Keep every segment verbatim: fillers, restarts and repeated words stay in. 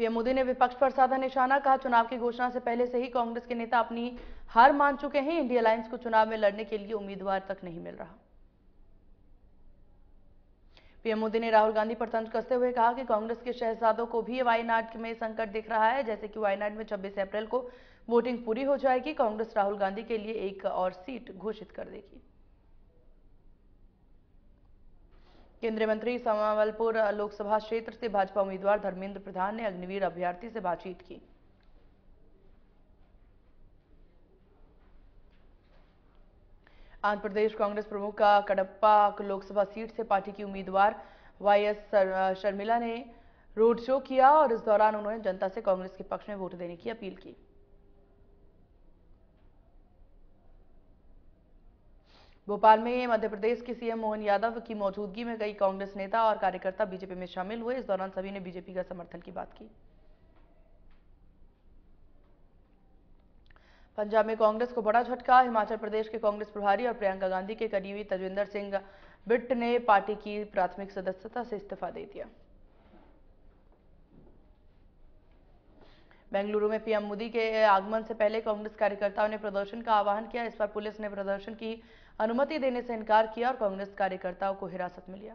PM Modi ने विपक्ष पर साधा निशाना, कहा चुनाव की घोषणा से पहले से ही कांग्रेस के नेता अपनी हार मान चुके हैं। इंडिया अलायंस को चुनाव में लड़ने के लिए उम्मीदवार तक नहीं मिल रहा। पीएम मोदी ने राहुल गांधी पर तंज कसते हुए कहा कि कांग्रेस के शहजादों को भी वायनाड में संकट दिख रहा है। जैसे कि वायनाड में छब्बीस अप्रैल को वोटिंग पूरी हो जाएगी, कांग्रेस राहुल गांधी के लिए एक और सीट घोषित कर देगी। केंद्रीय मंत्री समावलपुर लोकसभा क्षेत्र से भाजपा उम्मीदवार धर्मेंद्र प्रधान ने अग्निवीर अभ्यर्थी से बातचीत की। आंध्र प्रदेश कांग्रेस प्रमुख का कडप्पा लोकसभा सीट से पार्टी की उम्मीदवार वाई एस शर्मिला ने रोड शो किया और इस दौरान उन्होंने जनता से कांग्रेस के पक्ष में वोट देने की अपील की। भोपाल में मध्य प्रदेश के सीएम मोहन यादव की मौजूदगी में कई कांग्रेस नेता और कार्यकर्ता बीजेपी में शामिल हुए। इस दौरान सभी ने बीजेपी का समर्थन की बात की। पंजाब में कांग्रेस को बड़ा झटका, हिमाचल प्रदेश के कांग्रेस प्रभारी और प्रियंका गांधी के करीबी तजेंद्र सिंह बिट्टू ने पार्टी की प्राथमिक सदस्यता से इस्तीफा दे दिया। बेंगलुरु में पीएम मोदी के आगमन से पहले कांग्रेस कार्यकर्ताओं ने प्रदर्शन का आह्वान किया। इस पर पुलिस ने प्रदर्शन की अनुमति देने से इनकार किया और कांग्रेस कार्यकर्ताओं को हिरासत में लिया।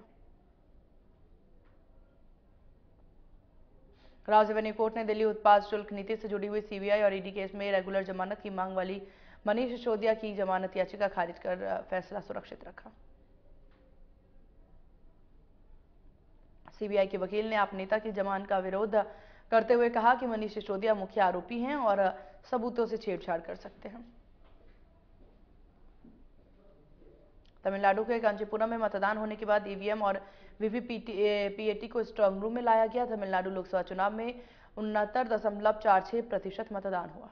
राजवेन्यू कोर्ट ने दिल्ली उत्पाद शुल्क नीति से जुड़ी हुई सीबीआई और ईडी केस में रेगुलर जमानत की मांग वाली मनीष सिसोदिया की जमानत याचिका खारिज कर फैसला सुरक्षित रखा। सीबीआई के वकील ने आप नेता की जमानत का विरोध करते हुए कहा कि मनीष सिसोदिया मुख्य आरोपी हैं और सबूतों से छेड़छाड़ कर सकते हैं। तमिलनाडु के कांचीपुरम में मतदान होने के बाद ईवीएम और वीवीपीएटी को स्ट्रांग रूम में लाया गया। तमिलनाडु लोकसभा चुनाव में उनहत्तर दशमलव चार छह प्रतिशत मतदान हुआ।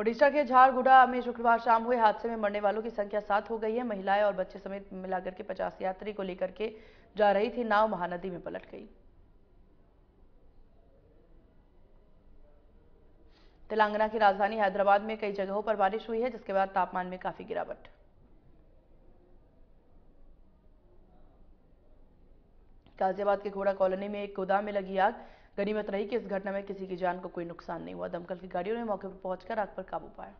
ओडिशा के झारगुड़ा में शुक्रवार शाम हुए हादसे में मरने वालों की संख्या सात हो गई है। महिलाएं और बच्चे समेत मिलाकर के पचास यात्री को लेकर के जा रही थी नाव महानदी में पलट गई। तेलंगाना की राजधानी हैदराबाद में कई जगहों पर बारिश हुई है, जिसके बाद तापमान में काफी गिरावट। गाजियाबाद के घोड़ा कॉलोनी में एक गोदाम में लगी आग। गनीमत रही कि इस घटना में किसी की जान को कोई नुकसान नहीं हुआ। दमकल की गाड़ियों ने मौके पर पहुंचकर आग पर काबू पाया।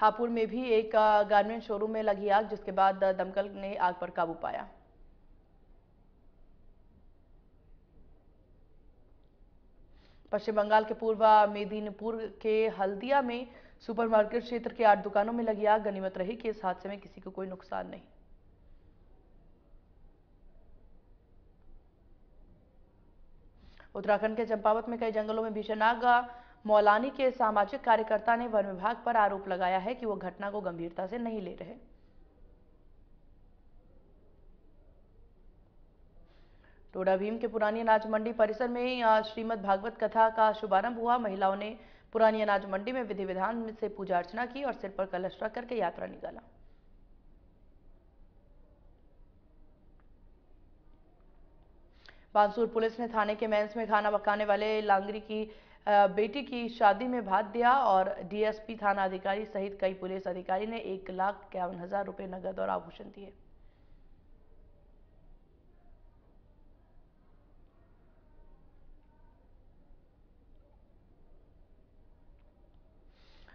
हापुड़ में भी एक गारमेंट शोरूम में लगी आग, जिसके बाद दमकल ने आग पर काबू पाया। पश्चिम बंगाल के पुरबा मेदीनीपुर के हल्दिया में सुपरमार्केट क्षेत्र के आठ दुकानों में लगी आग। गनीमत रही कि इस हादसे में किसी को कोई नुकसान नहीं। उत्तराखंड के चंपावत में कई जंगलों में भीषण आग। मौलानी के सामाजिक कार्यकर्ता ने वन विभाग पर आरोप लगाया है कि वो घटना को गंभीरता से नहीं ले रहे। टोडा भीम के पुरानी अनाज मंडी परिसर में श्रीमद् भागवत कथा का शुभारंभ हुआ। महिलाओं ने पुरानी अनाज मंडी में विधि विधान से पूजा अर्चना की और सिर पर कलश रख करके यात्रा निकाला। बांसूर पुलिस ने थाने के मेंस में खाना पकाने वाले लांगरी की बेटी की शादी में भाग दिया और डीएसपी थाना अधिकारी सहित कई पुलिस अधिकारी ने एक लाख इक्यावन हजार रुपये नगद और आभूषण दिए।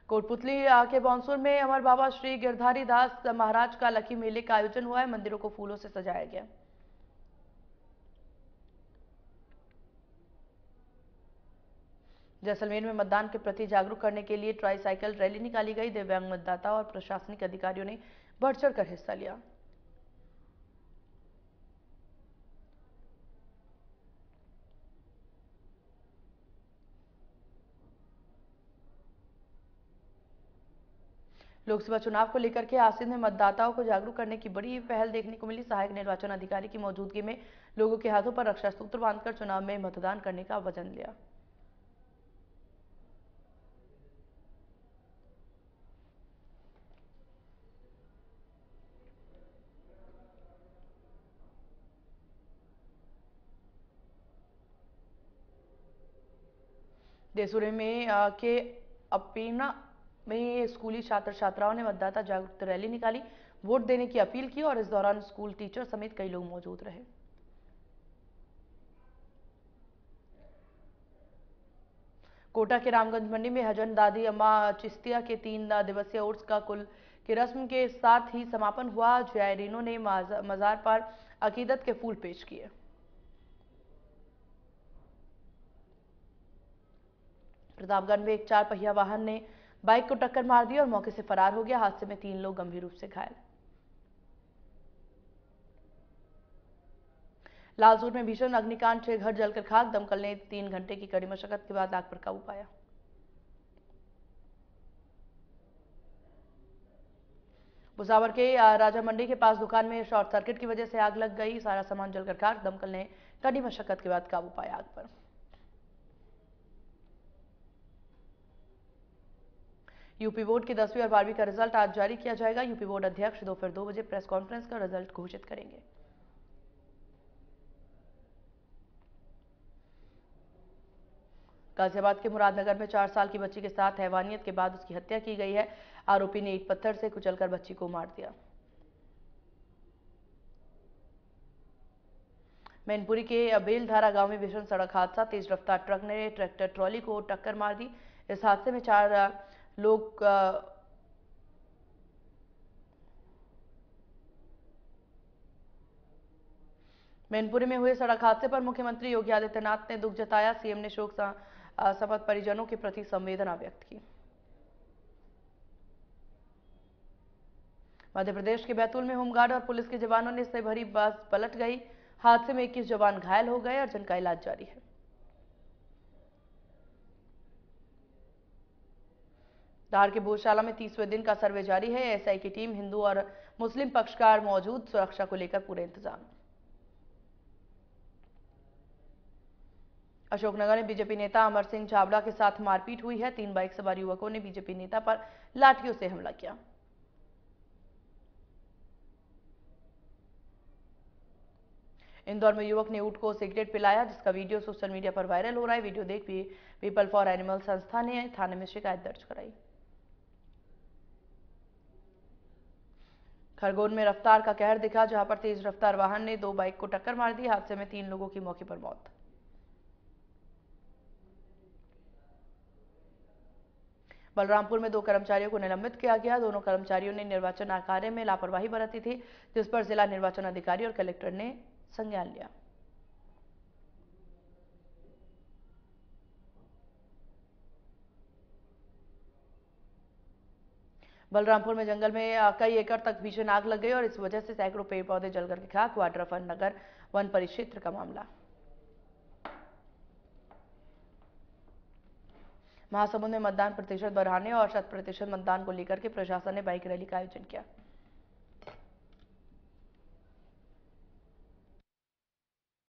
कोटपुतली के बांसूर में अमर बाबा श्री गिरधारी दास महाराज का लखी मेले का आयोजन हुआ है। मंदिरों को फूलों से सजाया गया। जैसलमेर में मतदान के प्रति जागरूक करने के लिए ट्राई साइकिल रैली निकाली गई। दिव्यांग मतदाता और प्रशासनिक अधिकारियों ने बढ़ चढ़ कर हिस्सा लिया। लोकसभा चुनाव को लेकर के आसिंद में मतदाताओं को जागरूक करने की बड़ी पहल देखने को मिली। सहायक निर्वाचन अधिकारी की मौजूदगी में लोगों के हाथों पर रक्षा सूत्र बांधकर चुनाव में मतदान करने का वचन लिया। देसूरे में के अपीना में स्कूली छात्र छात्राओं ने मतदाता जागरूकता रैली निकाली। वोट देने की अपील की और इस दौरान स्कूल टीचर समेत कई लोग मौजूद रहे। कोटा के रामगंज मंडी में हजन दादी अम्मा चिश्तिया के तीन दिवसीय उर्स का कुल की रस्म के साथ ही समापन हुआ। जायरीनों ने मजार पर अकीदत के फूल पेश किए। प्रतापगढ़ में एक चार पहिया वाहन ने बाइक को टक्कर मार दी और मौके से फरार हो गया। हादसे में तीन लोग गंभीर रूप से घायल। लालजौर में भीषण अग्निकांड, छह घर जलकर खाक। दमकल ने तीन घंटे की कड़ी मशक्कत के बाद आग पर काबू पाया। भुसावर के राजा मंडी के पास दुकान में शॉर्ट सर्किट की वजह से आग लग गई। सारा सामान जलकर खाक। दमकल ने कड़ी मशक्कत के बाद काबू पाया आग पर। यूपी बोर्ड की दसवीं और बारहवीं का रिजल्ट आज जारी किया जाएगा। यूपी बोर्ड अध्यक्ष दोपहर दो बजे प्रेस कॉन्फ्रेंस कर रिजल्ट घोषित करेंगे। गाजियाबाद के मुरादनगर में चार साल की बच्ची के साथ हैवानियत के बाद उसकी हत्या की गई है। आरोपी ने ईंट पत्थर से कुचलकर बच्ची को मार दिया। मैनपुरी के बेलधारा गांव में भीषण सड़क हादसा। तेज रफ्तार ट्रक ने ट्रैक्टर ट्रॉली को टक्कर मार दी। इस हादसे में चार लोग मैनपुरी में हुए सड़क हादसे पर मुख्यमंत्री योगी आदित्यनाथ ने दुख जताया। सीएम ने शोक संबंध परिजनों के प्रति संवेदना व्यक्त की। मध्य प्रदेश के बैतूल में होमगार्ड और पुलिस के जवानों ने से भरी बस पलट गई। हादसे में इक्कीस जवान घायल हो गए और जिनका इलाज जारी है। धार के भोजशाला में तीसवें दिन का सर्वे जारी है। एएसआई की टीम, हिंदू और मुस्लिम पक्षकार मौजूद। सुरक्षा को लेकर पूरे इंतजाम। अशोकनगर में बीजेपी नेता अमर सिंह छाबड़ा के साथ मारपीट हुई है। तीन बाइक सवार युवकों ने बीजेपी नेता पर लाठियों से हमला किया। इंदौर में युवक ने ऊंट को सिगरेट पिलाया, जिसका वीडियो सोशल मीडिया पर वायरल हो रहा है। वीडियो देख भी पीपल फॉर एनिमल संस्था ने थाने में शिकायत दर्ज कराई। खरगोन में रफ्तार का कहर दिखा, जहां पर तेज रफ्तार वाहन ने दो बाइक को टक्कर मार दी। हादसे में तीन लोगों की मौके पर मौत। बलरामपुर में दो कर्मचारियों को निलंबित किया गया। दोनों कर्मचारियों ने निर्वाचन कार्य में लापरवाही बरती थी, जिस पर जिला निर्वाचन अधिकारी और कलेक्टर ने संज्ञान लिया। बलरामपुर में जंगल में कई एकड़ तक भीषण आग लग गई और इस वजह से सैकड़ों पेड़ पौधे जलकर के खाक। वाड्रफर नगर वन परिक्षेत्र का मामला। महासमुंद में मतदान प्रतिशत बढ़ाने और शत प्रतिशत मतदान को लेकर के प्रशासन ने बाइक रैली का आयोजन किया।